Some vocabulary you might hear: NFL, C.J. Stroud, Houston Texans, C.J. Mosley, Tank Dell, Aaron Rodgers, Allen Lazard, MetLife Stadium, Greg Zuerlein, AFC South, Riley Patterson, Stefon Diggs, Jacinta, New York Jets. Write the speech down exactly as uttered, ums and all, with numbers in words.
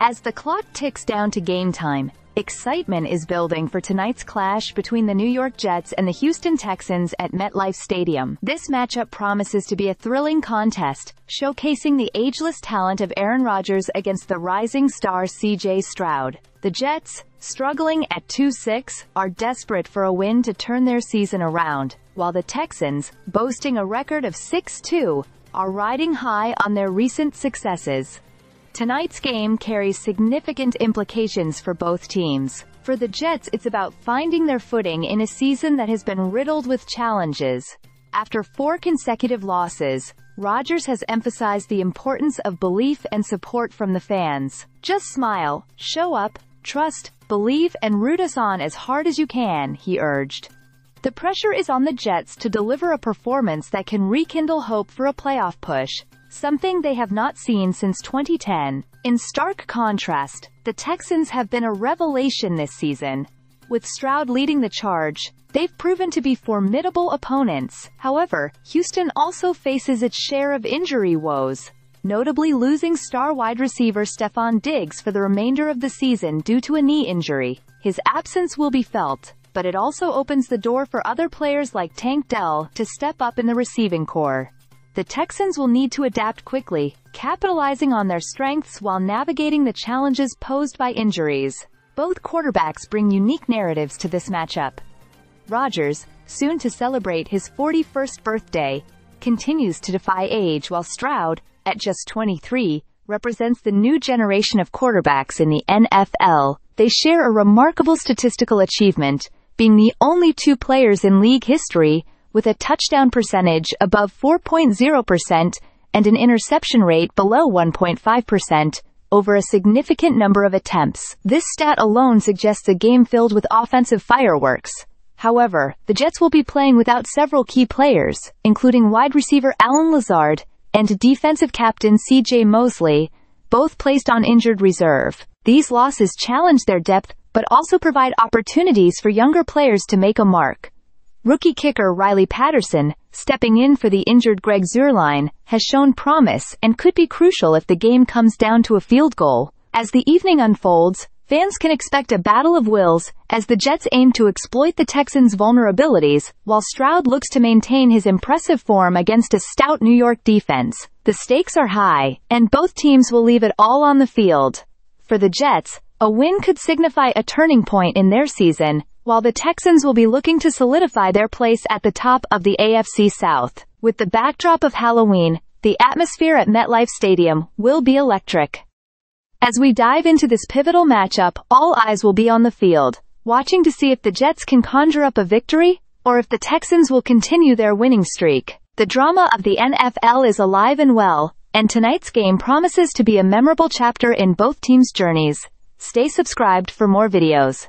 As the clock ticks down to game time, excitement is building for tonight's clash between the New York Jets and the Houston Texans at MetLife Stadium. This matchup promises to be a thrilling contest, showcasing the ageless talent of Aaron Rodgers against the rising star C J. Stroud. The Jets, struggling at two and six, are desperate for a win to turn their season around, while the Texans, boasting a record of six and two, are riding high on their recent successes. Tonight's game carries significant implications for both teams. For the Jets, it's about finding their footing in a season that has been riddled with challenges. After four consecutive losses, Rodgers has emphasized the importance of belief and support from the fans. "Just smile, show up, trust, believe, and root us on as hard as you can," he urged. The pressure is on the Jets to deliver a performance that can rekindle hope for a playoff push, something they have not seen since twenty ten. In stark contrast, the Texans have been a revelation this season. With Stroud leading the charge, they've proven to be formidable opponents. However, Houston also faces its share of injury woes, notably losing star wide receiver Stefon Diggs for the remainder of the season due to a knee injury. His absence will be felt, but it also opens the door for other players like Tank Dell to step up in the receiving corps. The Texans will need to adapt quickly, capitalizing on their strengths while navigating the challenges posed by injuries. Both quarterbacks bring unique narratives to this matchup. Rodgers, soon to celebrate his forty-first birthday, continues to defy age, while Stroud, at just twenty-three, represents the new generation of quarterbacks in the N F L. They share a remarkable statistical achievement, being the only two players in league history with a touchdown percentage above four point zero percent and an interception rate below one point five percent over a significant number of attempts. This stat alone suggests a game filled with offensive fireworks. However, the Jets will be playing without several key players, including wide receiver Allen Lazard and defensive captain C J. Mosley, both placed on injured reserve. These losses challenge their depth, but also provide opportunities for younger players to make a mark. Rookie kicker Riley Patterson, stepping in for the injured Greg Zuerlein, has shown promise and could be crucial if the game comes down to a field goal. As the evening unfolds, fans can expect a battle of wills, as the Jets aim to exploit the Texans' vulnerabilities, while Stroud looks to maintain his impressive form against a stout New York defense. The stakes are high, and both teams will leave it all on the field. For the Jets, a win could signify a turning point in their season, while the Texans will be looking to solidify their place at the top of the A F C South. With the backdrop of Halloween, the atmosphere at MetLife Stadium will be electric. As we dive into this pivotal matchup, all eyes will be on the field, watching to see if the Jets can conjure up a victory, or if the Texans will continue their winning streak. The drama of the N F L is alive and well, and tonight's game promises to be a memorable chapter in both teams' journeys. Stay subscribed for more videos.